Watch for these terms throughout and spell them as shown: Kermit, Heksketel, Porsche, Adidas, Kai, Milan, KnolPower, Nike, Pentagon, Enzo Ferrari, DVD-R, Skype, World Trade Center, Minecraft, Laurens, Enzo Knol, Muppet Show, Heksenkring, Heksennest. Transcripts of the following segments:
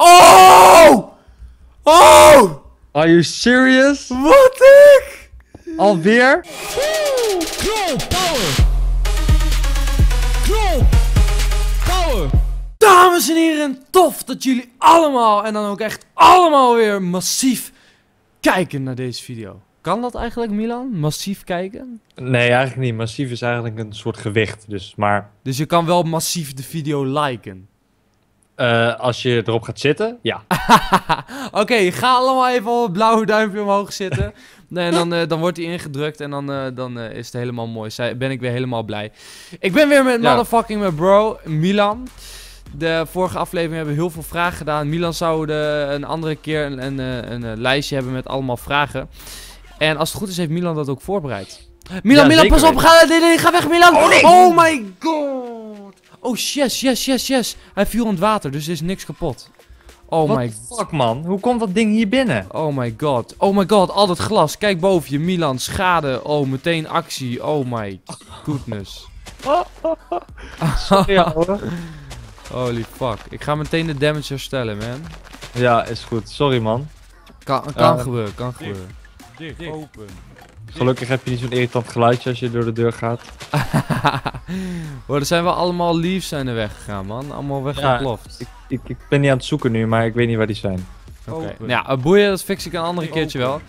Oh! Oh! Are you serious? Wat ik? Alweer? KnolPower! KnolPower! Dames en heren, tof dat jullie allemaal en dan ook echt allemaal weer massief kijken naar deze video. Kan dat eigenlijk, Milan? Massief kijken? Nee, eigenlijk niet. Massief is eigenlijk een soort gewicht, dus maar... Dus je kan wel massief de video liken? Als je erop gaat zitten, ja. Oké, ga allemaal even op het blauwe duimpje omhoog zitten. Nee, en dan wordt hij ingedrukt en dan is het helemaal mooi. Ben ik weer helemaal blij. Ik ben weer met motherfucking mijn bro, Milan. De vorige aflevering hebben we heel veel vragen gedaan. Milan zou een andere keer een lijstje hebben met allemaal vragen. En als het goed is, heeft Milan dat ook voorbereid. Milan, ja, Milan, pas op! Ga weg, Milan! Oh, nee. Oh my god! Oh, yes, yes, yes, yes. Hij viel in het water, dus er is niks kapot. Oh my god. Fuck, man. Hoe komt dat ding hier binnen? Oh my god. Oh my god, al dat glas. Kijk boven je, Milan. Schade. Oh, meteen actie. Oh my goodness. Sorry, hoor. Holy fuck. Ik ga meteen de damage herstellen, man. Ja, is goed. Sorry, man. Kan gebeuren. Dicht. Open. Gelukkig heb je niet zo'n irritant geluidje als je door de deur gaat. Hoor, er zijn wel allemaal leaves zijn er weggegaan, man. Allemaal weggeploft. Ja, ik ben niet aan het zoeken nu, maar ik weet niet waar die zijn. Oké. Ja, boeien, dat fix ik een andere keertje wel.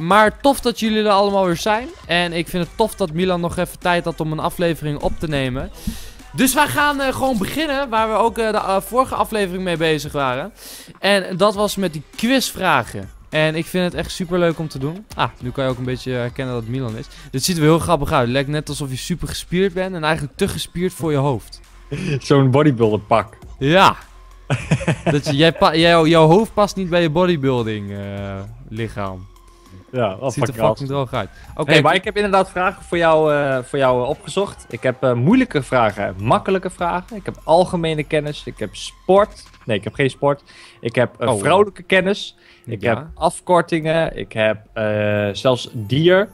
Maar tof dat jullie er allemaal weer zijn. En ik vind het tof dat Milan nog even tijd had om een aflevering op te nemen. Dus wij gaan gewoon beginnen, waar we ook de vorige aflevering mee bezig waren. En dat was met die quizvragen. En ik vind het echt super leuk om te doen. Ah, nu kan je ook een beetje herkennen dat het Milan is. Dit ziet er heel grappig uit. Het lijkt net alsof je super gespierd bent en eigenlijk te gespierd voor je hoofd. Zo'n bodybuilder pak. Ja. Dat jouw hoofd past niet bij je bodybuilding lichaam. Ja, dat ziet er fucking droog uit. Oké, hey, maar ik heb inderdaad vragen voor jou opgezocht. Ik heb moeilijke vragen, makkelijke vragen. Ik heb algemene kennis. Ik heb sport. Nee, ik heb geen sport. Ik heb vrouwelijke kennis. Ik heb afkortingen. Ik heb zelfs dier.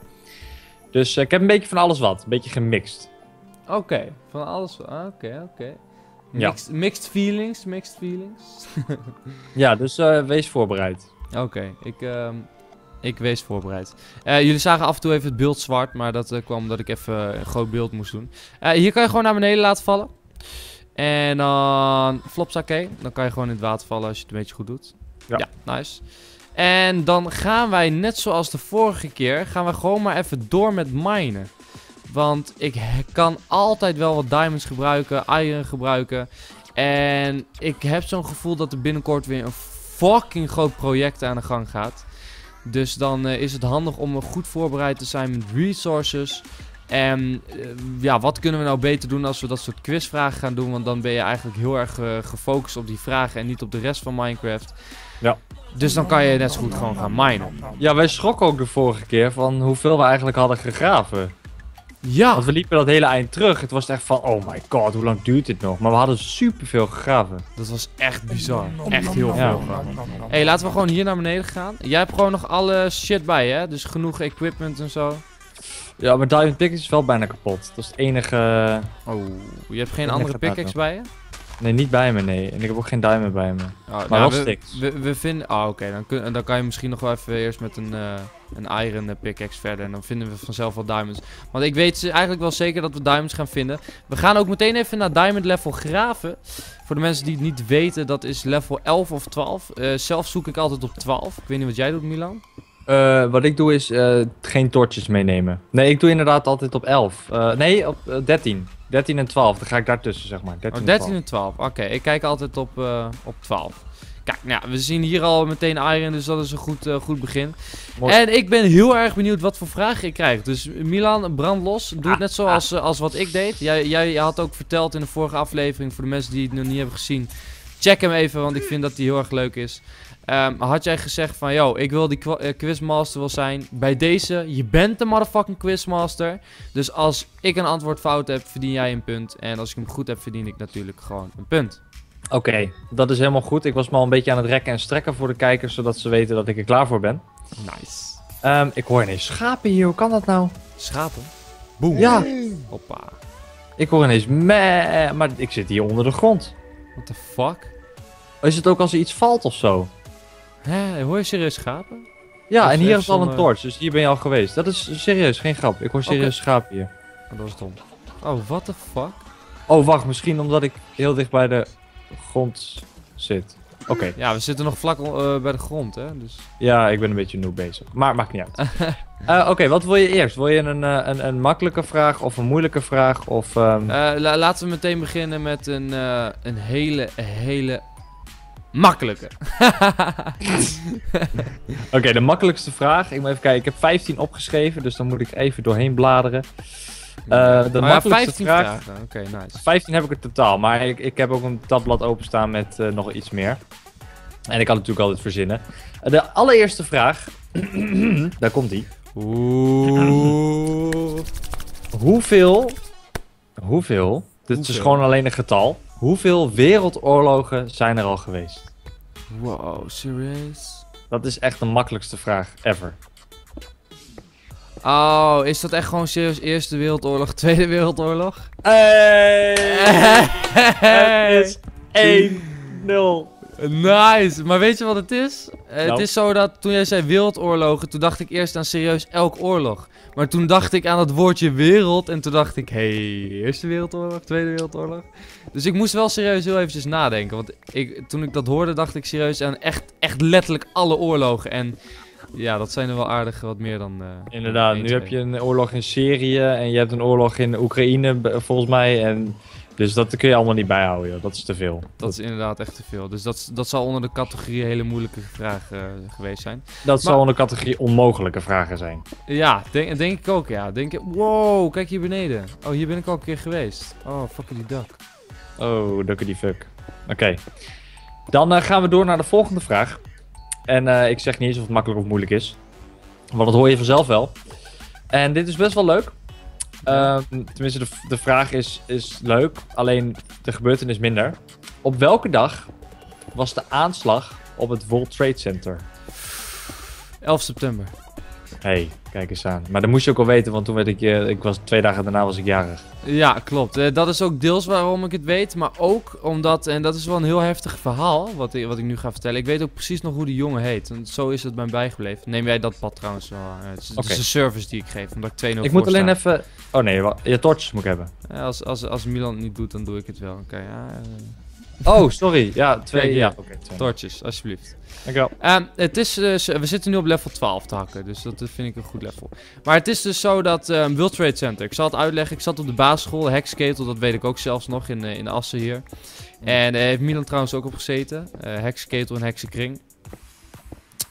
Dus ik heb een beetje van alles wat. Een beetje gemixt. Oké, van alles wat. Oké. Mixed feelings, mixed feelings. Ja, dus wees voorbereid. Oké, ik wees voorbereid. Jullie zagen af en toe even het beeld zwart, maar dat kwam omdat ik even een groot beeld moest doen. Hier kan je gewoon naar beneden laten vallen. En dan flopsakee. Dan kan je gewoon in het water vallen als je het een beetje goed doet. Ja, nice. En dan gaan wij, net zoals de vorige keer, gaan we gewoon maar even door met minen. Want ik kan altijd wel wat diamonds gebruiken, iron gebruiken. En ik heb zo'n gevoel dat er binnenkort weer een fucking groot project aan de gang gaat. Dus dan is het handig om goed voorbereid te zijn met resources. En ja, wat kunnen we nou beter doen als we dat soort quizvragen gaan doen? Want dan ben je eigenlijk heel erg gefocust op die vragen en niet op de rest van Minecraft. Ja. Dus dan kan je net zo goed gewoon gaan minen. Ja, wij schrokken ook de vorige keer van hoeveel we eigenlijk hadden gegraven. Ja. Want we liepen dat hele eind terug. Het was echt van, oh my god, hoe lang duurt dit nog? Maar we hadden superveel gegraven. Dat was echt bizar. Echt heel veel. Hé, laten we gewoon hier naar beneden gaan. Jij hebt gewoon nog alle shit bij, hè? Dus genoeg equipment en zo. Ja, maar Diamond Pickaxe is wel bijna kapot. Dat is het enige... Oh, je hebt geen andere pickaxe bij je? Nee, niet bij me, nee. En ik heb ook geen diamond bij me. Oh, maar nou, we vinden... Ah, oké. Dan kan je misschien nog wel even eerst met een iron pickaxe verder. En dan vinden we vanzelf wel diamonds. Want ik weet eigenlijk wel zeker dat we diamonds gaan vinden. We gaan ook meteen even naar diamond level graven. Voor de mensen die het niet weten, dat is level 11 of 12. Zelf zoek ik altijd op 12. Ik weet niet wat jij doet, Milan. Wat ik doe is geen torches meenemen. Nee, ik doe inderdaad altijd op 11. Nee, op 13. 13 en 12, dan ga ik daartussen, zeg maar. 13 en 12. Oké, ik kijk altijd op 12. Kijk, nou, we zien hier al meteen iron, dus dat is een goed begin. Mooi. En ik ben heel erg benieuwd wat voor vragen ik krijg. Dus Milan, brand los. Doe het net zoals als wat ik deed. Jij had ook verteld in de vorige aflevering, voor de mensen die het nog niet hebben gezien. Check hem even, want ik vind dat die heel erg leuk is. Had jij gezegd van, yo, ik wil die quizmaster wel zijn. Bij deze, je bent de motherfucking quizmaster. Dus als ik een antwoord fout heb, verdien jij een punt. En als ik hem goed heb, verdien ik natuurlijk gewoon een punt. Oké, dat is helemaal goed. Ik was me al een beetje aan het rekken en strekken voor de kijkers, zodat ze weten dat ik er klaar voor ben. Nice. Ik hoor ineens schapen hier, hoe kan dat nou? Schapen? Boem. Ja. Hoppa. Ik hoor ineens maar ik zit hier onder de grond. What the fuck? Is het ook als er iets valt of zo? Hè, hoor je serieus schapen? Ja, of en hier is al een torch, dus hier ben je al geweest. Dat is serieus, geen grap. Ik hoor serieus schapen hier. Oh, dat is dom. Oh, what the fuck? Oh, wacht, misschien omdat ik heel dicht bij de grond zit. Oké. Ja, we zitten nog vlak bij de grond, hè? Dus... Ja, ik ben een beetje noob bezig. Maar maakt niet uit. Oké, wat wil je eerst? Wil je een makkelijke vraag of een moeilijke vraag? Of, laten we meteen beginnen met een hele makkelijke. Oké, de makkelijkste vraag. Ik moet even kijken. Ik heb 15 opgeschreven, dus dan moet ik even doorheen bladeren. De makkelijkste 15 vragen. Oké, nice. 15 heb ik het totaal, maar ik heb ook een tabblad openstaan met nog iets meer. En ik kan natuurlijk altijd verzinnen. De allereerste vraag. Daar komt die. Hoeveel? Dit is gewoon alleen een getal. Hoeveel wereldoorlogen zijn er al geweest? Wow, serieus? Dat is echt de makkelijkste vraag ever. Oh, is dat echt gewoon serieus Eerste Wereldoorlog, Tweede Wereldoorlog? Het is 1-0. Nice, maar weet je wat het is? Het is zo dat toen jij zei wereldoorlogen, toen dacht ik eerst aan serieus elk oorlog. Maar toen dacht ik aan dat woordje wereld en toen dacht ik, Eerste Wereldoorlog, Tweede Wereldoorlog. Dus ik moest wel serieus heel eventjes nadenken, want toen ik dat hoorde dacht ik serieus aan echt letterlijk alle oorlogen. En ja, dat zijn er wel aardig wat meer dan... Inderdaad, nu heb je een oorlog in Syrië en je hebt een oorlog in Oekraïne volgens mij en... Dus dat kun je allemaal niet bijhouden, joh. Dat is te veel. Dat is inderdaad echt te veel. Dus dat zal onder de categorie hele moeilijke vragen geweest zijn. Dat zal onder de categorie onmogelijke vragen zijn. Ja, denk ik ook, ja. Wow, kijk hier beneden. Oh, hier ben ik al een keer geweest. Oh, fucking die duck. Oh, duckity fuck. Oké. Dan gaan we door naar de volgende vraag. En ik zeg niet eens of het makkelijk of moeilijk is. Want dat hoor je vanzelf wel. En dit is best wel leuk. Tenminste, de vraag is leuk, alleen de gebeurtenis minder. Op welke dag was de aanslag op het World Trade Center? 11 september. Hey, kijk eens aan. Maar dat moest je ook al weten, want toen werd ik was 2 dagen daarna was ik jarig. Ja, klopt. Dat is ook deels waarom ik het weet, maar ook omdat, en dat is wel een heel heftig verhaal wat ik nu ga vertellen. Ik weet ook precies nog hoe die jongen heet, want zo is het mij bijgebleven. Neem jij dat pad trouwens wel aan. Het is de service die ik geef, omdat ik 2-0 voor sta. Ik moet alleen even... Oh nee, je torch moet ik hebben. Ja, als Milan het niet doet, dan doe ik het wel. Oké, ja... Oh, sorry. Ja, 2. Ja, oké. Torches, alsjeblieft. Dankjewel. We zitten nu op level 12 te hakken, dus dat vind ik een goed level. Maar het is dus zo dat World Trade Center, ik zal het uitleggen, ik zat op de basisschool, Heksketel, dat weet ik ook zelfs nog, in Assen hier. En daar heeft Milan trouwens ook op gezeten, Heksketel en Heksenkring.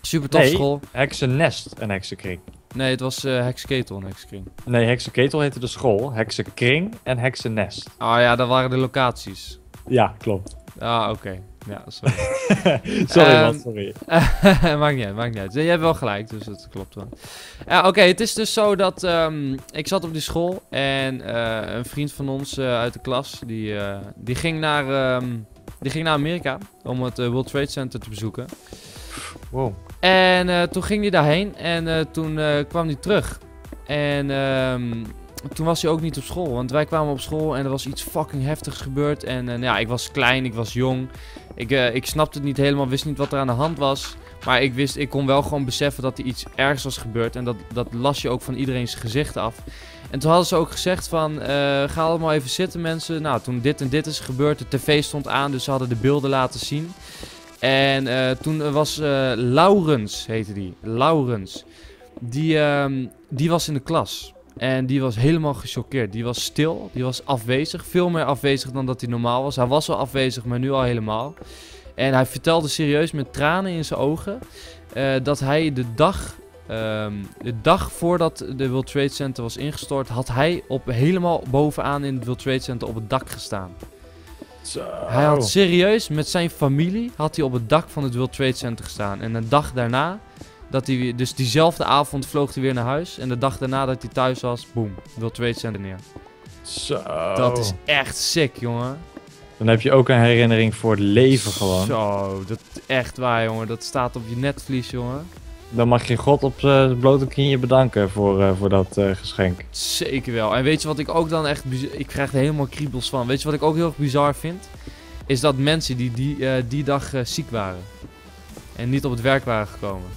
Super tof school. Heksennest en Heksenkring. Nee, het was Heksketel en Heksenkring. Nee, Heksenkring heette de school, Heksenkring en Heksennest. Oh ja, dat waren de locaties. Ja, klopt. Ah, oké. Ja, sorry. sorry man. Maakt niet uit. Jij hebt wel gelijk, dus dat klopt wel. Oké, het is dus zo dat ik zat op die school en een vriend van ons uit de klas, die ging naar Amerika om het World Trade Center te bezoeken. Wow. En toen ging hij daarheen en toen kwam hij terug. En... toen was hij ook niet op school, want wij kwamen op school en er was iets fucking heftigs gebeurd. En ja, ik was klein, ik was jong. Ik snapte het niet helemaal, wist niet wat er aan de hand was. Maar ik kon wel gewoon beseffen dat er iets ergs was gebeurd. En dat las je ook van iedereen zijn gezicht af. En toen hadden ze ook gezegd van, ga allemaal even zitten mensen. Nou, toen dit en dit is gebeurd, de tv stond aan, dus ze hadden de beelden laten zien. En toen was Laurens, heette die. Laurens. Die was in de klas. En die was helemaal gechoqueerd. Die was stil, die was afwezig. Veel meer afwezig dan dat hij normaal was. Hij was al afwezig, maar nu al helemaal. En hij vertelde serieus met tranen in zijn ogen... dat hij de dag voordat de World Trade Center was ingestort... had hij helemaal bovenaan in het World Trade Center op het dak gestaan. Zo. Hij had serieus met zijn familie had hij op het dak van het World Trade Center gestaan. En een dag daarna... dus diezelfde avond vloog hij weer naar huis. En de dag daarna dat hij thuis was, boem, World Trade Center neer. Zo. Dat is echt sick, jongen. Dan heb je ook een herinnering voor het leven gewoon. Zo, dat is echt waar, jongen. Dat staat op je netvlies, jongen. Dan mag je God op zijn blote knieën bedanken voor dat geschenk. Zeker wel. En weet je wat ik ook dan echt... Ik krijg er helemaal kriebels van. Weet je wat ik ook heel bizar vind? is dat mensen die die dag ziek waren. En niet op het werk waren gekomen.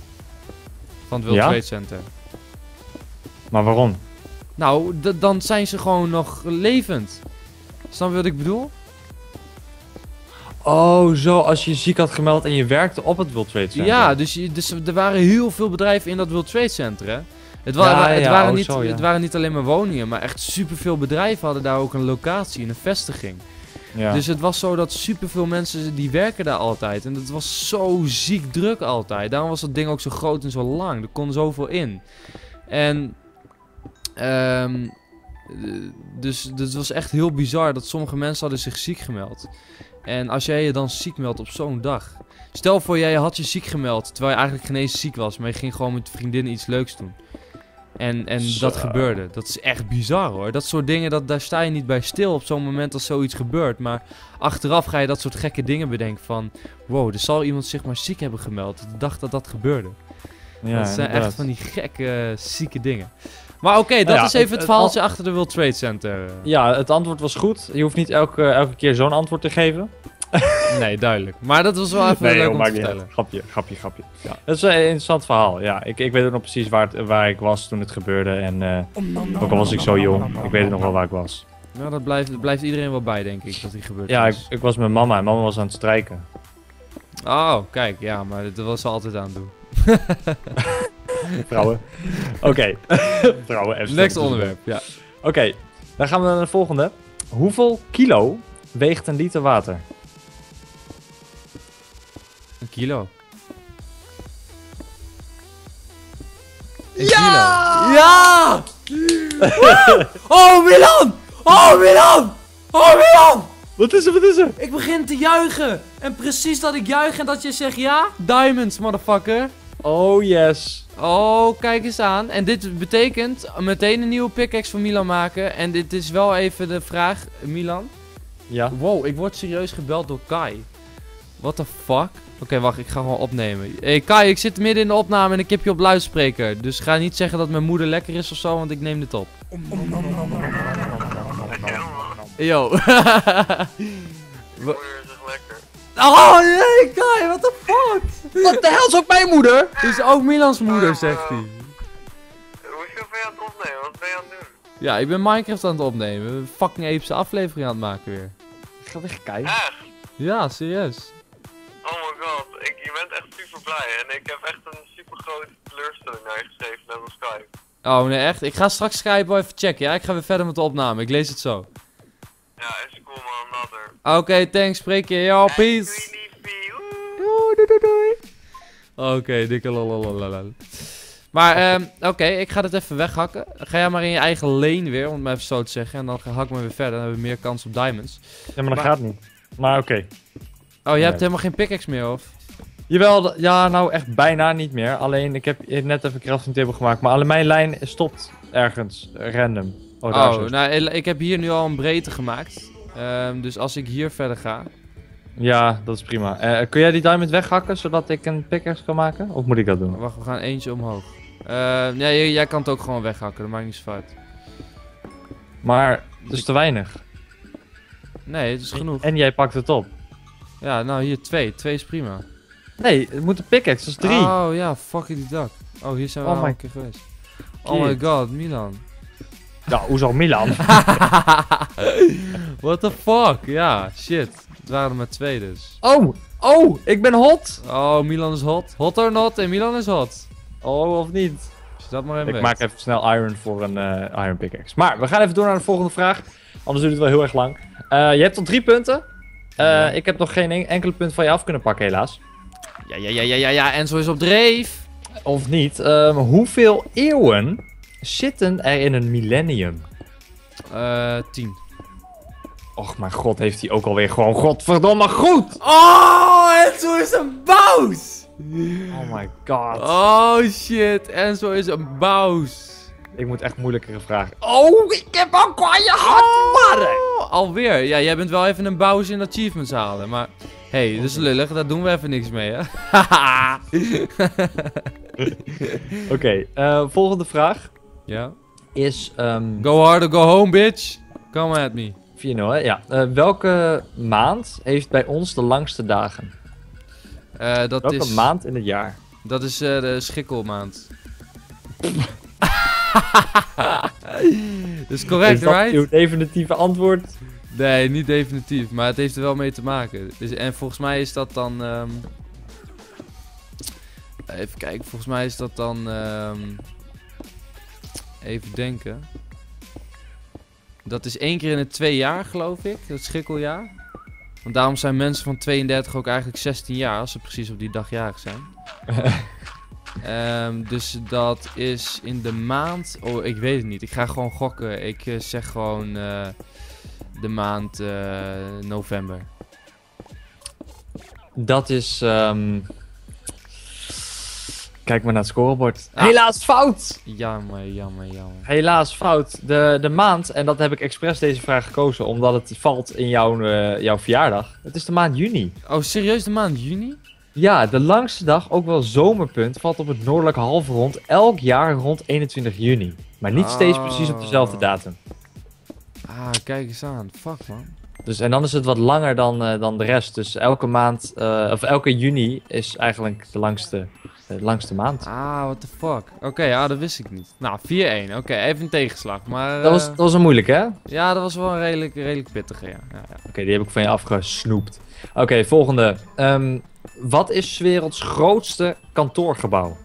Van het World Trade Center. Maar waarom? Nou, dan zijn ze gewoon nog levend. Snap je wat ik bedoel? Oh, zo, als je ziek had gemeld en je werkte op het World Trade Center. Ja, dus er waren heel veel bedrijven in dat World Trade Center, hè? Het waren niet alleen maar woningen, maar echt superveel bedrijven hadden daar ook een locatie en een vestiging. Ja. Dus het was zo dat superveel mensen, die werken daar altijd. En dat was zo ziek druk altijd. Daarom was dat ding ook zo groot en zo lang. Er kon zoveel in. En... dus het was echt heel bizar dat sommige mensen hadden zich ziek gemeld. En als jij je dan ziek meldt op zo'n dag. Stel voor jij had je ziek gemeld, terwijl je eigenlijk geen eens ziek was. Maar je ging gewoon met vriendinnen iets leuks doen. En dat gebeurde. Dat is echt bizar hoor. Dat soort dingen, daar sta je niet bij stil op zo'n moment als zoiets gebeurt. Maar achteraf ga je dat soort gekke dingen bedenken van... Wow, er zal iemand zich maar ziek hebben gemeld. De dag dat dat gebeurde. Ja, dat zijn echt van die gekke, zieke dingen. Maar oké, dat is even het verhaaltje achter de World Trade Center. Ja, het antwoord was goed. Je hoeft niet elke keer zo'n antwoord te geven. Nee, duidelijk. Maar dat was wel even leuk om te vertellen. Grapje. Ja. Dat is een interessant verhaal. Ja, ik weet ook nog precies waar ik was toen het gebeurde. En ook al was ik zo jong, ik weet nog wel waar ik was. Nou, dat blijft iedereen wel bij, denk ik, dat die gebeurd is. Ja, ik was met mama en mama was aan het strijken. Oh, kijk, ja, maar dat was ze altijd aan het doen. Vrouwen. Oké. Vrouwen. Next onderwerp, ja. Oké, dan gaan we naar de volgende. Hoeveel kilo weegt een liter water? Een kilo. Een kilo. Ja! Oh, Milan! Oh, Milan! Oh, Milan! Wat is er? Ik begin te juichen. En precies dat ik juich en dat je zegt ja? Diamonds, motherfucker. Oh, yes. Oh, kijk eens aan. En dit betekent meteen een nieuwe pickaxe voor Milan maken. En dit is wel even de vraag, Milan. Ja? Wow, ik word serieus gebeld door Kai. What the fuck? Oké, wacht, ik ga gewoon opnemen. Hey, Kai, ik zit midden in de opname en ik heb je op luidspreker. Dus ga niet zeggen dat mijn moeder lekker is of zo, want ik neem dit op. Yo. Oh nee, Kai, what the fuck? Wat de hel is ook mijn moeder? Is ook Milans moeder, zegt hij. Hoezo ben je aan het opnemen? Wat ben je aan het doen? Ja, ik ben Minecraft aan het opnemen. Fucking epische aflevering aan het maken weer. Ik ga weg, Kai. Echt? Ja, serieus. Oh my god, je bent echt super blij en ik heb echt een super grote teleurstelling naar je geschreven met mijn Skype. Oh nee, echt? Ik ga straks Skype wel even checken, ja? Ik ga weer verder met de opname, ik lees het zo. Ja, is cool man, later. Oké, thanks, spreek je. Yo, peace. Doei. Oké, dikke lalalala. Maar, oké, ik ga dit even weghakken. Ga jij maar in je eigen lane weer, om het maar even zo te zeggen. En dan hak maar weer verder, dan hebben we meer kans op diamonds. Ja, maar dat gaat niet. Maar oké. Oh, jij hebt helemaal geen pickaxe meer, of? Jawel, ja, nou echt bijna niet meer. Alleen, ik heb net even crafting table gemaakt. Maar alleen mijn lijn stopt ergens, random. Oh, nou, ik heb hier nu al een breedte gemaakt. Dus als ik hier verder ga... Ja, dat is prima. Kun jij die diamond weghakken, zodat ik een pickaxe kan maken? Of moet ik dat doen? Wacht, we gaan eentje omhoog. Nee, jij kan het ook gewoon weghakken, dat maakt niet zo uit. Maar, het is te weinig. Nee, het is genoeg. En jij pakt het op. Ja, nou hier twee. Twee is prima. Nee, het moet een pickaxe, dat is 3. Oh ja, fucking die dak. Oh, hier zijn we al een keer geweest. Oh my god, Milan. Nou, hoezo Milan? What the fuck? Ja, shit. Het waren er maar 2 dus. Oh, ik ben hot. Oh, Milan is hot. Hot or not en Milan is hot. Oh, of niet? Dus dat maar ik maak even snel iron voor een iron pickaxe. Maar we gaan even door naar de volgende vraag. Anders duurt het wel heel erg lang. Je hebt al 3 punten. Ik heb nog geen enkele punt van je af kunnen pakken, helaas. Ja, Enzo is op dreef. Of niet. Hoeveel eeuwen zitten er in een millennium? 10. Och, mijn god, heeft hij ook alweer gewoon godverdomme goed! Oh, Enzo is een baus! Oh my god. Oh shit, Enzo is een baus. Ik moet echt moeilijkere vragen. Oh, ik heb ook aan je hart, oh, alweer. Ja, jij bent wel even een bouwers in achievements halen, maar... Hé, dat is lullig, daar doen we even niks mee, hè. Oké, volgende vraag. Ja? Is... Go hard or go home, bitch. Come at me. 4-0, hè? Ja. Welke maand heeft bij ons de langste dagen? Welke maand in het jaar? Dat is de schikkelmaand. Dat is correct, is dat right? Uw definitieve antwoord? Nee, niet definitief, maar het heeft er wel mee te maken. Dus, en volgens mij is dat dan... even kijken, volgens mij is dat dan... even denken. Dat is 1 keer in het 2 jaar, geloof ik, dat schikkeljaar. Want daarom zijn mensen van 32 ook eigenlijk 16 jaar, als ze precies op die dag jarig zijn. Dus dat is in de maand... Oh, ik weet het niet. Ik ga gewoon gokken. Ik zeg gewoon de maand november. Dat is... Kijk maar naar het scorebord. Ah. Helaas fout! Jammer. Helaas fout. De maand, en dat heb ik expres deze vraag gekozen, omdat het valt in jouw verjaardag. Het is de maand juni. Oh, serieus? De maand juni? Ja, de langste dag, ook wel zomerpunt, valt op het noordelijke halfrond elk jaar rond 21 juni. Maar niet steeds precies op dezelfde datum. Ah, kijk eens aan. Fuck, man. Dus, en dan is het wat langer dan de rest. Dus elke maand, of elke juni is eigenlijk de langste maand. Ah, what the fuck. Oké, ja, dat wist ik niet. Nou, 4-1. Oké, even een tegenslag. Maar, dat was een moeilijk, hè? Ja, dat was wel een redelijk pittige, ja. Oké, die heb ik van je afgesnoept. Oké, volgende. Wat is 's werelds grootste kantoorgebouw?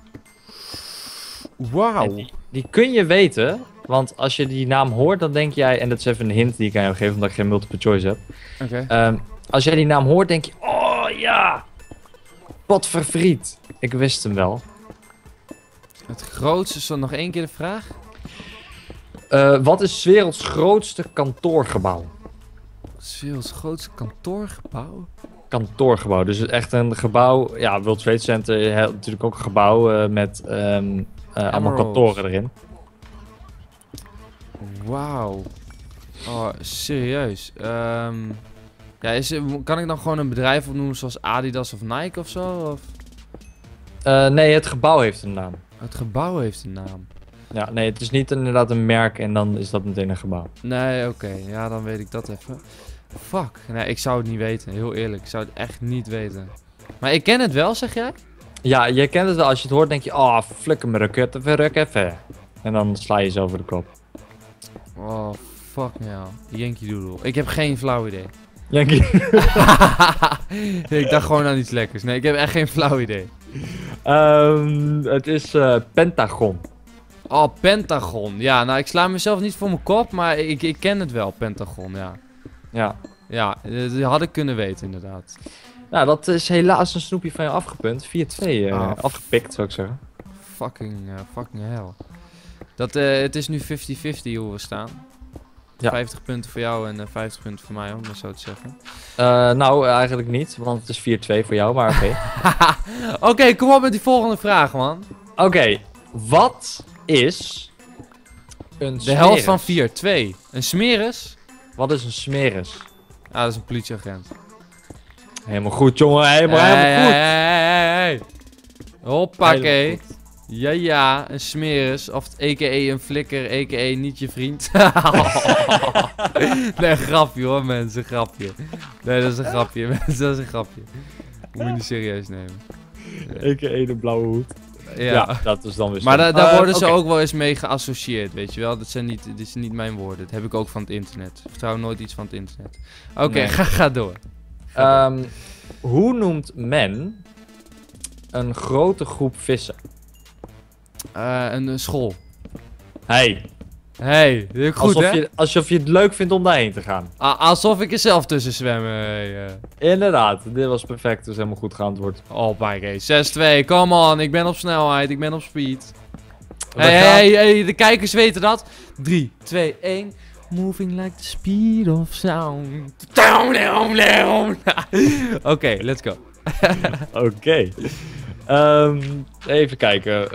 Wauw. Die kun je weten, want als je die naam hoort, dan denk jij... En dat is even een hint die ik aan jou geef, omdat ik geen multiple choice heb. Oké. Als jij die naam hoort, denk je... Oh, ja! Potvervriet. Ik wist hem wel. Het grootste is dan nog 1 keer de vraag. Wat is 's werelds grootste kantoorgebouw? 's werelds grootste kantoorgebouw? Kantoorgebouw, dus echt een gebouw. Ja, World Trade Center heeft natuurlijk ook een gebouw met allemaal kantoren erin. Wauw. Oh, serieus. Ja, kan ik dan gewoon een bedrijf opnoemen zoals Adidas of Nike of zo? Of? Nee, het gebouw heeft een naam. Het gebouw heeft een naam? Ja, nee, het is niet inderdaad een merk en dan is dat meteen een gebouw. Nee, oké. Ja, dan weet ik dat even. Fuck. Nee, ik zou het niet weten. Heel eerlijk. Ik zou het echt niet weten. Maar ik ken het wel, zeg jij? Ja, jij kent het wel. Als je het hoort, denk je... Oh, flikker me, ruk even. En dan sla je jezelf over de kop. Oh, fuck nou. Yankee Doodle. Ik heb geen flauw idee. Yankee Ik dacht gewoon aan iets lekkers. Nee, ik heb echt geen flauw idee. Het is Pentagon. Oh, Pentagon. Ja, nou, ik sla mezelf niet voor mijn kop, maar ik ken het wel, Pentagon, ja. Ja, dat had ik kunnen weten, inderdaad. Nou, dat is helaas een snoepje van je afgepunt. 4-2 afgepikt, zou ik zeggen. Fucking hell. Het is nu 50-50 hoe we staan. Ja. 50 punten voor jou en 50 punten voor mij, om dat zo te zeggen. Nou, eigenlijk niet, want het is 4-2 voor jou, maar oké. Oké, kom op met die volgende vraag, man. Oké, wat is een smeris? De helft van 4-2. Een smeris? Wat is een smeris? Ah, dat is een politieagent. Helemaal goed, jongen. Helemaal goed. Hey. Hoppakee. Goed. Ja, een smeris. Of a.k.a. een flikker, a.k.a. niet je vriend. Nee, grapje hoor, mensen. Grapje. Nee, dat is een grapje, mensen. Dat is een grapje. Moet je niet serieus nemen. A.k.a. de blauwe hoed. Ja, dat is dan weer. Maar daar worden ze ook wel eens mee geassocieerd, weet je wel. Dit is niet mijn woorden. Dat heb ik ook van het internet. Ik vertrouw nooit iets van het internet. Oké, nee. Ga door. Hoe noemt men een grote groep vissen? Een school. Hey, dat is goed, hè? Alsof je het leuk vindt om daarheen te gaan. Alsof ik er zelf tussen zwemmen. Inderdaad, dit was perfect. Dat is helemaal goed geantwoord. Oh my god, 6-2, come on. Ik ben op snelheid, ik ben op speed. Hey, de kijkers weten dat. 3, 2, 1. Moving like the speed of sound. Oké, let's go. Oké. Even kijken.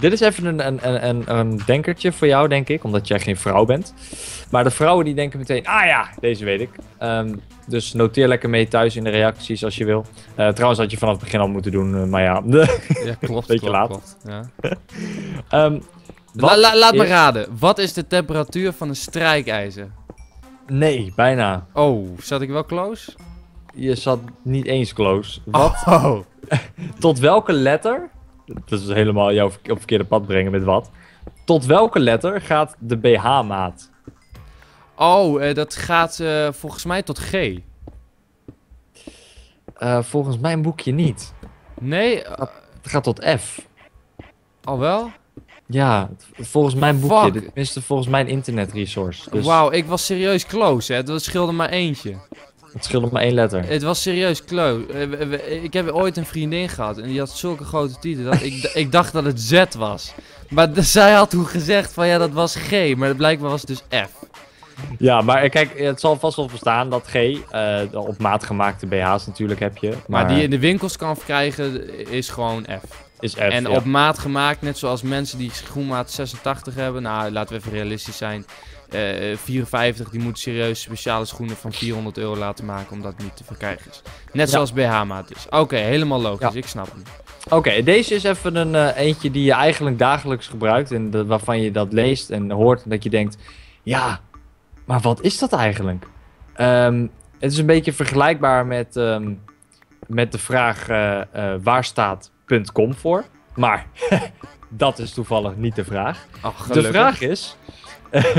Dit is even een denkertje voor jou, denk ik. Omdat jij geen vrouw bent. Maar de vrouwen die denken meteen... Ah ja, deze weet ik. Dus noteer lekker mee thuis in de reacties als je wil. Trouwens had je vanaf het begin al moeten doen. Maar ja, klopt. Beetje laat. Klopt, ja. Laat me raden. Wat is de temperatuur van een strijkijzer? Nee, bijna. Oh, zat ik wel close? Je zat niet eens close. Wat? Oh. Tot welke letter... Dat is helemaal jou op het verkeerde pad brengen met wat. Tot welke letter gaat de BH-maat? Oh, dat gaat volgens mij tot G. Volgens mijn boekje niet. Nee? Het gaat tot F. Oh wel? Ja, volgens mijn boekje. Fuck. Tenminste, volgens mijn internetresource. Dus... Wauw, ik was serieus close, hè. Dat scheelde maar eentje. Het scheelde maar één letter. Het was serieus close. Ik heb ooit een vriendin gehad en die had zulke grote tieten dat ik dacht dat het Z was. Maar zij had toen gezegd van ja, dat was G, maar blijkbaar was het dus F. Ja, maar kijk, het zal vast wel bestaan dat G, op maat gemaakte BH's natuurlijk heb je. Maar die je in de winkels kan krijgen is gewoon F. Is F, en ja, op maat gemaakt, net zoals mensen die schoenmaat 86 hebben, nou laten we even realistisch zijn. 54, die moet serieus speciale schoenen van €400 laten maken, omdat het niet te verkrijgen is. Net zoals BH-maat is. Oké, helemaal logisch, ja, ik snap hem. Oké, deze is even een eentje die je eigenlijk dagelijks gebruikt en waarvan je dat leest en hoort en dat je denkt, ja, maar wat is dat eigenlijk? Het is een beetje vergelijkbaar met de vraag waar staat .com voor, maar dat is toevallig niet de vraag. Oh, de vraag is...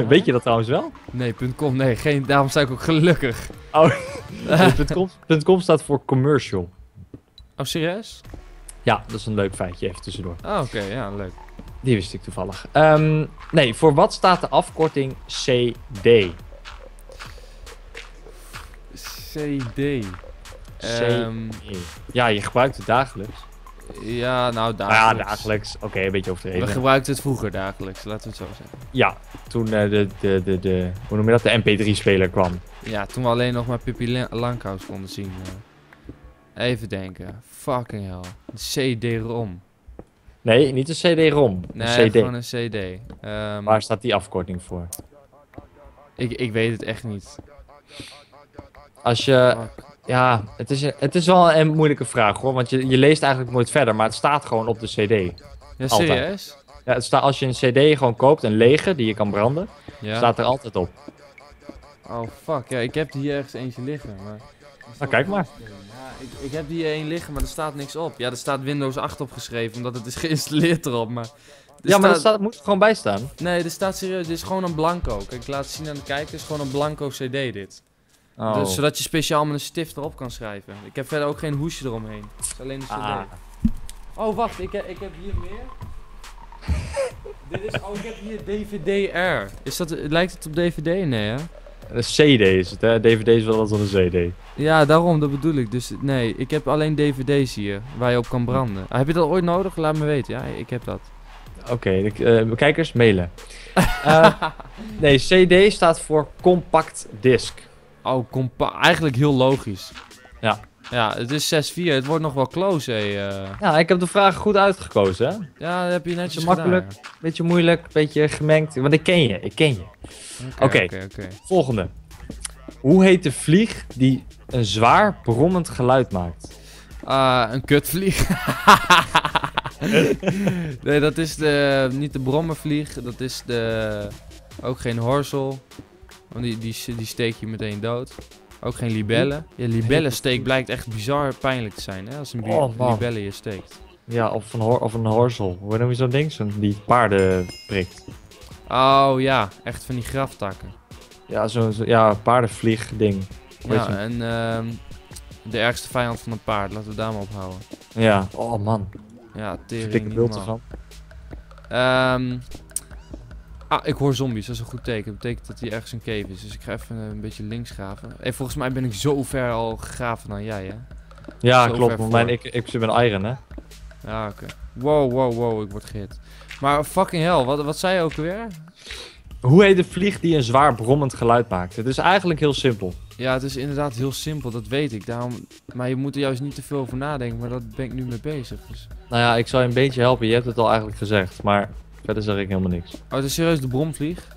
Weet je dat trouwens wel? Nee, .com, nee. Geen, daarom sta ik ook gelukkig. Oh, .com staat voor commercial. Oh, serieus? Ja, dat is een leuk feitje even tussendoor. Oh, oké, ja, leuk. Die wist ik toevallig. Nee, voor wat staat de afkorting CD? CD. Ja, je gebruikt het dagelijks. Ja, nou dagelijks. Ah, ja, dagelijks. Oké, een beetje overdreven. We gebruikten het vroeger dagelijks, laten we het zo zeggen. Ja, toen hoe noem je dat? De MP3-speler kwam. Ja, toen we alleen nog maar Pippi Langkous konden zien. Even denken. Fucking hell. Een CD-ROM. Nee, niet een CD-ROM. Nee, CD. Gewoon een CD. Waar staat die afkorting voor? Ik weet het echt niet. Als je... Fuck. Ja, het is wel een moeilijke vraag hoor, want je leest eigenlijk nooit verder, maar het staat gewoon op de CD. Ja, serieus? Ja, het staat, als je een CD gewoon koopt, een lege, die je kan branden, staat er altijd op. Oh fuck, ja, ik heb hier ergens eentje liggen, maar... Nou, kijk maar. Ja, ik heb hier één liggen, maar er staat niks op. Ja, er staat Windows 8 opgeschreven, omdat het is geïnstalleerd erop, maar... Er moet er gewoon bij staan. Nee, er staat serieus, dit is gewoon een blanco. Kijk, ik laat het zien aan de kijker, het is gewoon een blanco CD dit. Oh. Dus, zodat je speciaal met een stift erop kan schrijven. Ik heb verder ook geen hoesje eromheen. Het is alleen de CD. Oh, wacht. Ik heb hier meer. Dit is... Oh, ik heb hier DVD-R. Is dat... Lijkt het op DVD? Nee, hè? Een CD is het, hè? DVD is wel wat dan een CD. Ja, daarom. Dat bedoel ik. Dus, nee. Ik heb alleen DVD's hier. Waar je op kan branden. Heb je dat ooit nodig? Laat me weten. Ja, ik heb dat. Oké, kijkers, mailen. Nee, CD staat voor compact disc. Oh, eigenlijk heel logisch. Ja. Ja, het is 6-4. Het wordt nog wel close, hé. Ja, ik heb de vraag goed uitgekozen, hè? Ja, dat heb je netjes gedaan. Makkelijk, beetje moeilijk, beetje gemengd. Want ik ken je. Oké. Volgende. Hoe heet de vlieg die een zwaar brommend geluid maakt? Een kutvlieg. Nee, dat is niet de brommervlieg. Dat is de... Ook geen horzel. Want die steek je meteen dood. Ook geen libellen. Ja, libellensteek blijkt echt bizar pijnlijk te zijn, hè? Als een libelle je steekt. Ja, of een horzel. Hoe noem je zo'n ding? Die paarden prikt. Oh ja, echt van die graftakken. Ja, zo'n paardenvlieg ding. Ja, en de ergste vijand van een paard. Laten we daar maar op houden. Ja, oh man. Ja, tering. Dikke beeld ervan. Ik hoor zombies, dat is een goed teken. Dat betekent dat hier ergens een cave is. Dus ik ga even een beetje links graven. Hey, volgens mij ben ik zo ver al gegraven dan jij, hè? Ja, zo klopt. Want ik zit met iron, hè? Ja, oké. Wow, ik word gehit. Maar fucking hell, wat zei je ook weer? Hoe heet de vlieg die een zwaar brommend geluid maakt? Het is eigenlijk heel simpel. Ja, het is inderdaad heel simpel, dat weet ik. Daarom... Maar je moet er juist niet te veel over nadenken, maar daar ben ik nu mee bezig. Dus... Nou ja, ik zal je een beetje helpen. Je hebt het al eigenlijk gezegd, maar... Verder zeg ik helemaal niks. Oh, het is serieus de bromvlieg?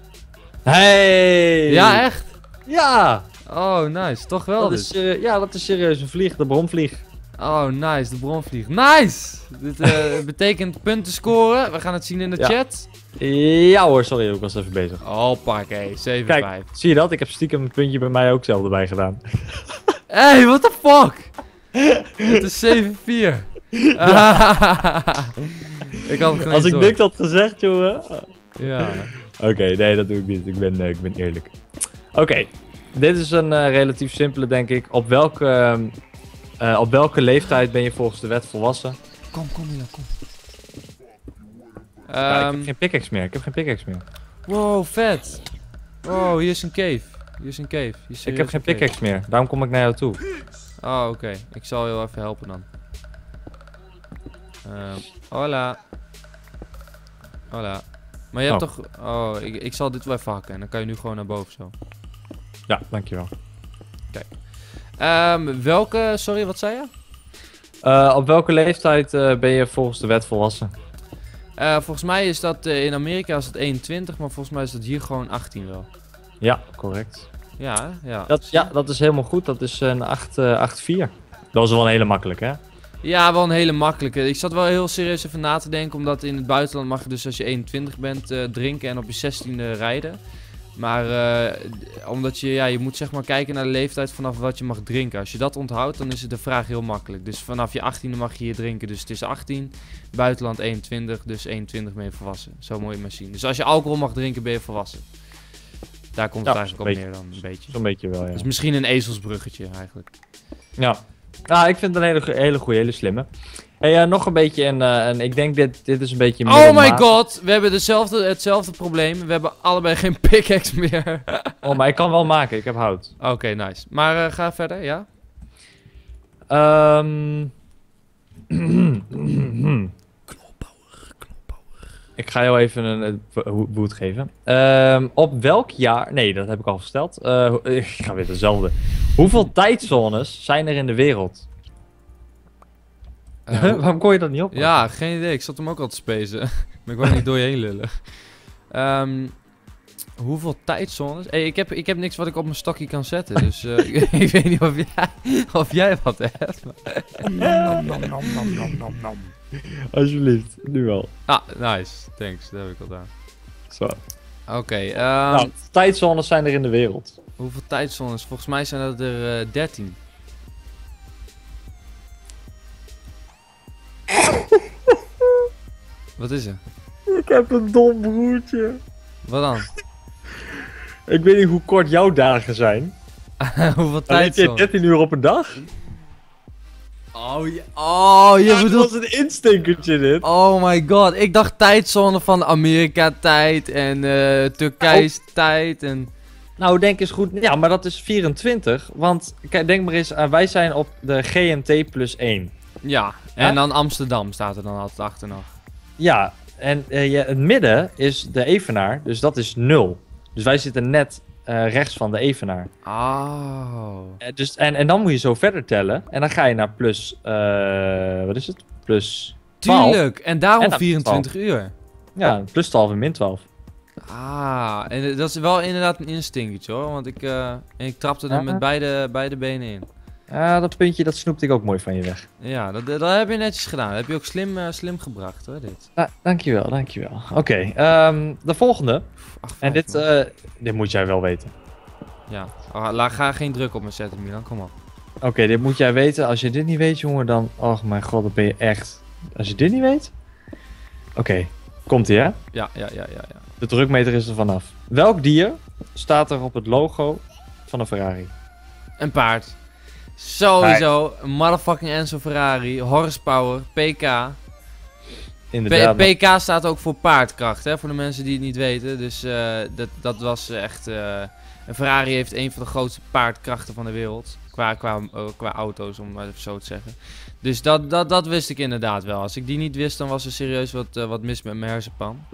Hey! Ja, echt? Ja! Oh, nice. Toch wel dat dus. Ja, dat is serieus een vlieg, de bromvlieg. Oh, nice. De bronvlieg. Nice! Dit betekent punten scoren. We gaan het zien in de chat. Ja hoor, sorry. Ik was even bezig. Oh, pakkee. 7-5. Kijk, zie je dat? Ik heb stiekem een puntje bij mij ook zelf erbij gedaan. Hey, what the fuck? Het is 7-4. Ja. Ik had het. Als ik niks had gezegd, jongen. Ja. Oké, nee, dat doe ik niet. Ik ben eerlijk. Oké. Dit is een relatief simpele, denk ik. Op welke leeftijd ben je volgens de wet volwassen? Kom, Milan, kom. Ja, ik heb geen pickaxe meer. Wow, vet. Wow, hier is een cave. Ik heb geen pickaxe meer. Daarom kom ik naar jou toe. Oh, oké. Ik zal je even helpen dan. Hola. Maar je hebt toch... Oh, ik zal dit wel even hakken. En dan kan je nu gewoon naar boven zo. Ja, dankjewel. Welke... Sorry, wat zei je? Op welke leeftijd ben je volgens de wet volwassen? Volgens mij is dat... in Amerika is dat 21, maar volgens mij is dat hier gewoon 18 wel. Ja, correct. Ja. Dat is helemaal goed. Dat is een 8-4. Dat was wel een hele makkelijke, hè? Ja, wel een hele makkelijke. Ik zat wel heel serieus even na te denken, omdat in het buitenland mag je dus als je 21 bent drinken en op je 16e rijden. Maar omdat je moet zeg maar kijken naar de leeftijd vanaf wat je mag drinken. Als je dat onthoudt, dan is het de vraag heel makkelijk. Dus vanaf je 18e mag je hier drinken, dus het is 18. Buitenland 21, dus 21 ben je volwassen. Zo moet je maar zien. Dus als je alcohol mag drinken, ben je volwassen. Daar komt het eigenlijk op neer dan, een beetje. Zo'n beetje wel, ja. Dus misschien een ezelsbruggetje eigenlijk. Ja. Nou, ik vind het een hele goede, hele slimme. Hey, nog een beetje en ik denk dit is een beetje... Oh my god, we hebben hetzelfde probleem. We hebben allebei geen pickaxe meer. Oh, maar ik kan wel maken, ik heb hout. Oké, nice. Maar ga verder, ja? KnolPower. Ik ga jou even een boot geven. Op welk jaar... Nee, dat heb ik al gesteld. Ik ga weer dezelfde. Hoeveel tijdzones zijn er in de wereld? Waarom kon je dat niet op? Man? Ja, geen idee. Ik zat hem ook al te spacen. Maar ik wou niet door je heen lullen. Hoeveel tijdzones? Hey, ik heb niks wat ik op mijn stokje kan zetten. Dus ik weet niet of jij wat hebt. Nom. Alsjeblieft, nu al. Ah, nice. Thanks. Dat heb ik al gedaan. Zo. Oké. Nou, tijdzones zijn er in de wereld. Hoeveel tijdzones? Volgens mij zijn dat er 13. Wat is er? Ik heb een dom broertje. Wat dan? Ik weet niet hoe kort jouw dagen zijn. Hoeveel tijd heb je? 13 uur op een dag? Oh, je bedoelt... Dat was een instinkertje dit. Oh my god, ik dacht tijdzone van Amerika-tijd en Turkijs-tijd en... Nou, denk eens goed. Ja, maar dat is 24. Want denk maar eens, wij zijn op de GMT plus 1. Ja, en dan Amsterdam staat er dan altijd achter nog. Ja, en het midden is de evenaar, dus dat is 0. Dus wij zitten net rechts van de evenaar. Oh. En dan moet je zo verder tellen. En dan ga je naar plus... wat is het? Plus 12. Tuurlijk, en daarom 24 uur. Ja, plus 12 en min 12. Ah, en dat is wel inderdaad een instinctje hoor. Want ik trapte er met beide benen in. Ja, dat puntje, dat snoepte ik ook mooi van je weg. Ja, dat heb je netjes gedaan. Dat heb je ook slim gebracht, hoor, dit. Ja, dankjewel. Oké, de volgende. Dit moet jij wel weten. Ja, ga geen druk op me zetten, Milan. Kom op. Oké, dit moet jij weten. Als je dit niet weet, jongen, dan... Oh mijn god, dat ben je echt... Als je dit niet weet... Oké, komt ie, hè? Ja. De drukmeter is er vanaf. Welk dier staat er op het logo van een Ferrari? Een paard. Sowieso, motherfucking Enzo Ferrari, horsepower, PK. Inderdaad. PK staat ook voor paardkracht, hè, voor de mensen die het niet weten. Dus dat was echt... Ferrari heeft een van de grootste paardkrachten van de wereld. Qua auto's, om het even zo te zeggen. Dus dat wist ik inderdaad wel. Als ik die niet wist, dan was er serieus wat mis met mijn hersenpan.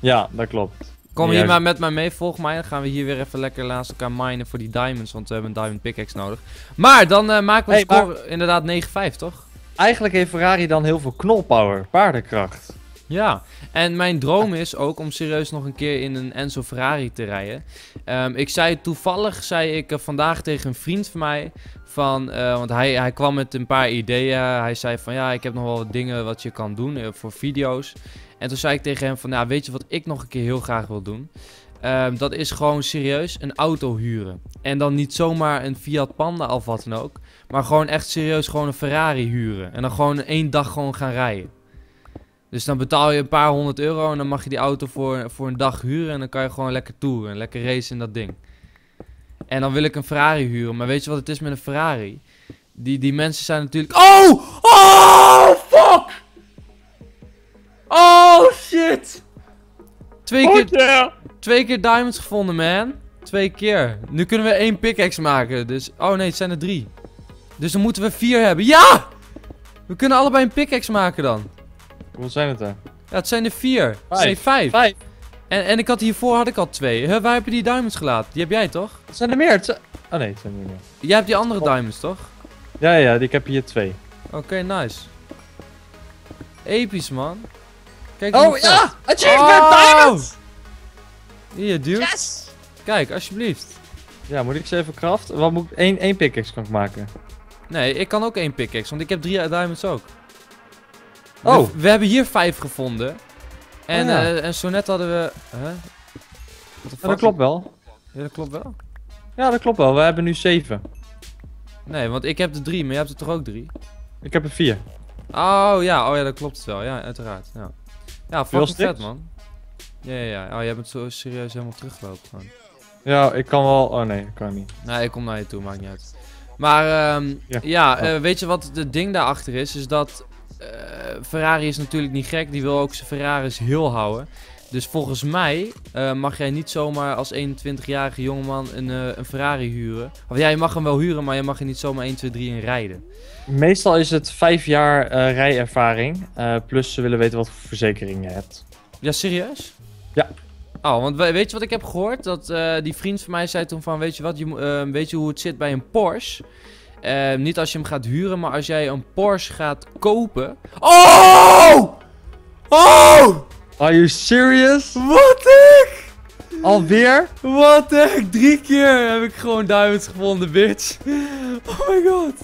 Ja, dat klopt. Kom hier maar met mij mee, volg mij. Dan gaan we hier weer even lekker naast elkaar minen voor die diamonds. Want we hebben een diamond pickaxe nodig. Maar dan maken we score inderdaad 9-5, toch? Eigenlijk heeft Ferrari dan heel veel KnolPower, paardenkracht. Ja, en mijn droom is ook om serieus nog een keer in een Enzo Ferrari te rijden. Ik zei toevallig, vandaag tegen een vriend van mij, van, want hij kwam met een paar ideeën. Hij zei van, ja, ik heb nog wel wat dingen wat je kan doen voor video's. En toen zei ik tegen hem van, nou, weet je wat ik nog een keer heel graag wil doen? Dat is gewoon serieus een auto huren. En dan niet zomaar een Fiat Panda of wat dan ook. Maar gewoon echt serieus gewoon een Ferrari huren. En dan gewoon één dag gewoon gaan rijden. Dus dan betaal je een paar €100 en dan mag je die auto voor een dag huren. En dan kan je gewoon lekker toeren en lekker racen in dat ding. En dan wil ik een Ferrari huren. Maar weet je wat het is met een Ferrari? Die mensen zijn natuurlijk... Oh! Oh! Fuck! Oh, shit! Twee keer diamonds gevonden, man. 2 keer. Nu kunnen we 1 pickaxe maken. Dus... Oh nee, het zijn er 3. Dus dan moeten we 4 hebben. Ja! We kunnen allebei een pickaxe maken dan. Hoeveel zijn het dan? Ja, het zijn er 4. Het zijn 5. En ik had hiervoor had ik al 2. Huh, waar heb je die diamonds gelaten? Die heb jij toch? Het zijn er meer. Oh nee, het zijn er meer. Jij hebt die andere diamonds toch? Ja, ja, ik heb hier 2. Oké, nice. Episch, man. Kijk, oh ja! Achievement diamonds! Hier, dude. Yes! Kijk, alsjeblieft. Ja, moet ik ze even craften? Wat moet ik? 1 pickaxe kan ik maken. Nee, ik kan ook 1 pickaxe, want ik heb 3 diamonds ook. Oh! We hebben hier 5 gevonden. En, oh, ja. En zo net hadden we... Huh? Ja, dat klopt wel. Ja, dat klopt wel? Ja, dat klopt wel. We hebben nu 7. Nee, want ik heb er 3, maar jij hebt er toch ook 3? Ik heb er 4. Oh ja, dat klopt het wel. Ja, uiteraard. Ja, ja, fucking vet, man. Ja. Oh, jij bent zo serieus helemaal teruggelopen, man. Ja, ik kan wel... Oh nee, ik kan niet. Nee, ik kom naar je toe, maakt niet uit. Maar weet je wat het ding daarachter is? Is dat... Ferrari is natuurlijk niet gek, die wil ook zijn Ferraris heel houden. Dus volgens mij mag jij niet zomaar als 21-jarige jongeman een Ferrari huren. Of ja, je mag hem wel huren, maar je mag er niet zomaar 1, 2, 3 in rijden. Meestal is het 5 jaar rijervaring, plus ze willen weten wat voor verzekering je hebt. Ja, serieus? Ja. Oh, want weet je wat ik heb gehoord? Dat die vriend van mij zei toen van, weet je wat, weet je hoe het zit bij een Porsche? Niet als je hem gaat huren, maar als jij een Porsche gaat kopen. Oh! Oh! Are you serious? Wat ik? Alweer? Wat ik? 3 keer heb ik gewoon diamonds gevonden, bitch. Oh my god.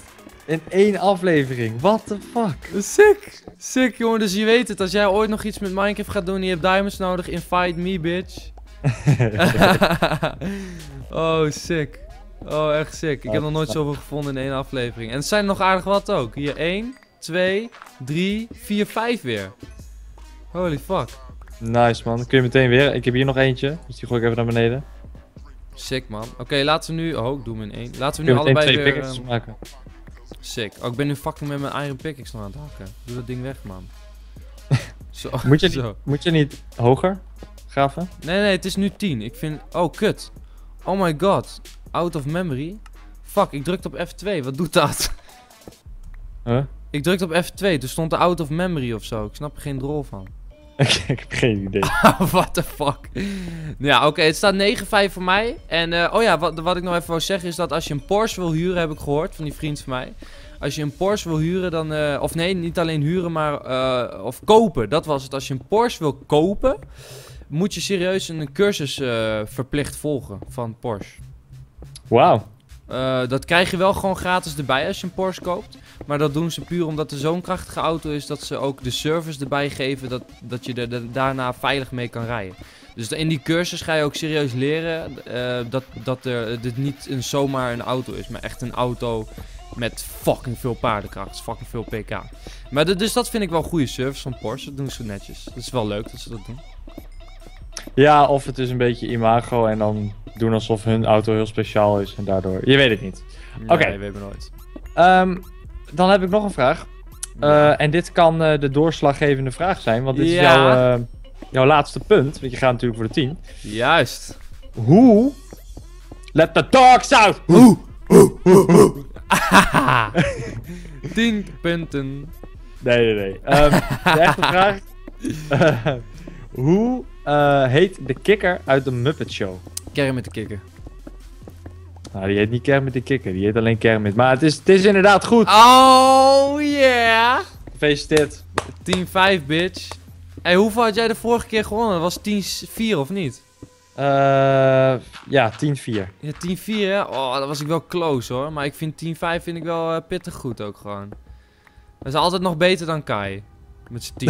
In 1 aflevering. What the fuck? Sick. Sick, jongen. Dus je weet het. Als jij ooit nog iets met Minecraft gaat doen en je hebt diamonds nodig, invite me, bitch. Oh, sick. Oh, echt sick. Ik heb nog nooit zoveel gevonden in 1 aflevering. En het zijn er nog aardig wat ook. Hier 1, 2, 3, 4, 5 weer. Holy fuck. Nice, man. Kun je meteen weer. Ik heb hier nog eentje. Dus die gooi ik even naar beneden. Sick, man. Oké, laten we nu... Oh, ik doe hem in 1. Laten we nu allebei 2 pickaxes maken. Sick. Oh, ik ben nu fucking met mijn iron pickaxe nog aan het hakken. Doe dat ding weg, man. Zo. Moet je niet hoger graven? Nee, het is nu 10. Ik vind... Oh, kut. Oh my god. Out of memory. Fuck, ik drukte op F2. Wat doet dat? Huh? Ik drukte op F2. Toen stond er out of memory of zo. Ik snap er geen drol van. Ik heb geen idee. What the fuck? Ja, oké. Het staat 9-5 voor mij. En oh ja, wat ik nog even wou zeggen is dat als je een Porsche wil huren, heb ik gehoord van die vriend van mij. Als je een Porsche wil huren, dan... of nee, niet alleen huren, maar... of kopen. Dat was het. Als je een Porsche wil kopen, moet je serieus een cursus verplicht volgen van Porsche. Wauw. Dat krijg je wel gewoon gratis erbij als je een Porsche koopt. Maar dat doen ze puur omdat er zo'n krachtige auto is dat ze ook de service erbij geven dat je er daarna veilig mee kan rijden. Dus in die cursus ga je ook serieus leren dat dit niet zomaar een auto is, maar echt een auto met fucking veel paardenkracht, fucking veel pk. Maar dus dat vind ik wel een goede service van Porsche, dat doen ze netjes. Dat is wel leuk dat ze dat doen. Ja, of het is een beetje imago en dan doen alsof hun auto heel speciaal is en daardoor... Je weet het niet. Nee, oké. Weet het nooit. Dan heb ik nog een vraag. En dit kan de doorslaggevende vraag zijn, want dit is jouw laatste punt. Want je gaat natuurlijk voor de 10. Juist. Hoe... Let the dogs out! Hoe? 10 punten. Nee. De echte vraag... hoe... heet de kikker uit de Muppet Show? Kermit de kikker. Nou, die heet niet Kermit de kikker, die heet alleen Kermit. Maar het is inderdaad goed. Oh yeah! Gefeliciteerd. 10-5, bitch. Hey, hoeveel had jij de vorige keer gewonnen? Dat was 10-4 of niet? Ja, 10-4. Ja, 10-4 hè? Oh, dat was ik wel close hoor. Maar ik vind 10-5 vind ik wel pittig goed ook gewoon. We zijn altijd nog beter dan Kai. Met z'n 10-8.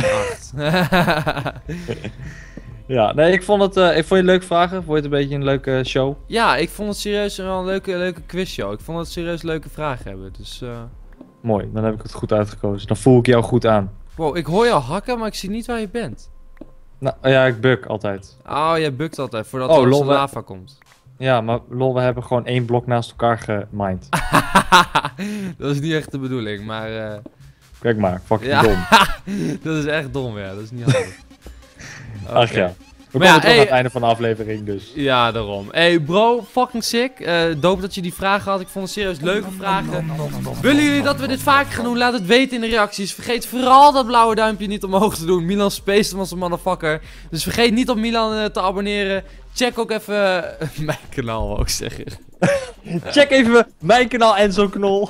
Ja, nee, ik vond je leuke vragen. Vond je het een beetje een leuke show? Ja, ik vond het serieus wel een leuke quizshow. Ik vond het serieus leuke vragen hebben, dus... Mooi, dan heb ik het goed uitgekozen. Dan voel ik jou goed aan. Wow, ik hoor jou hakken, maar ik zie niet waar je bent. Nou, ja, ik buk altijd. Oh, jij bukt altijd, voordat er lol, lava komt. Ja, maar lol, we hebben gewoon 1 blok naast elkaar gemined. Dat is niet echt de bedoeling, maar... Kijk maar, fucking dom. Dat is echt dom, ja. Dat is niet handig. Okay. Ach ja. We komen toch aan het einde van de aflevering, dus. Ja, daarom. Hey bro, fucking sick. Doop dat je die vragen had. Ik vond het serieus leuke vragen. Willen jullie dat we dit vaker gaan doen? Laat het weten in de reacties. Vergeet vooral dat blauwe duimpje niet omhoog te doen. Milan spaced was een motherfucker. Dus vergeet niet op Milan te abonneren. Check ook even mijn kanaal, wou ik zeggen. Check even mijn kanaal Enzo Knol.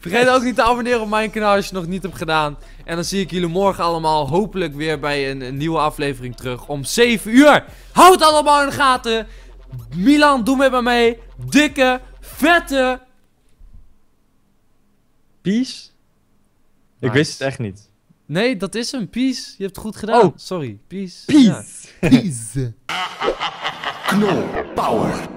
Vergeet ook niet te abonneren op mijn kanaal als je het nog niet hebt gedaan. En dan zie ik jullie morgen allemaal hopelijk weer bij een nieuwe aflevering terug om 7 uur. Houd allemaal in de gaten. Milan, doe met me mee. Dikke, vette... Peace? Nice. Ik wist het echt niet. Nee, dat is hem. Peace. Je hebt het goed gedaan. Oh, sorry. Peace. Peace. Ja. Peace. KnolPower.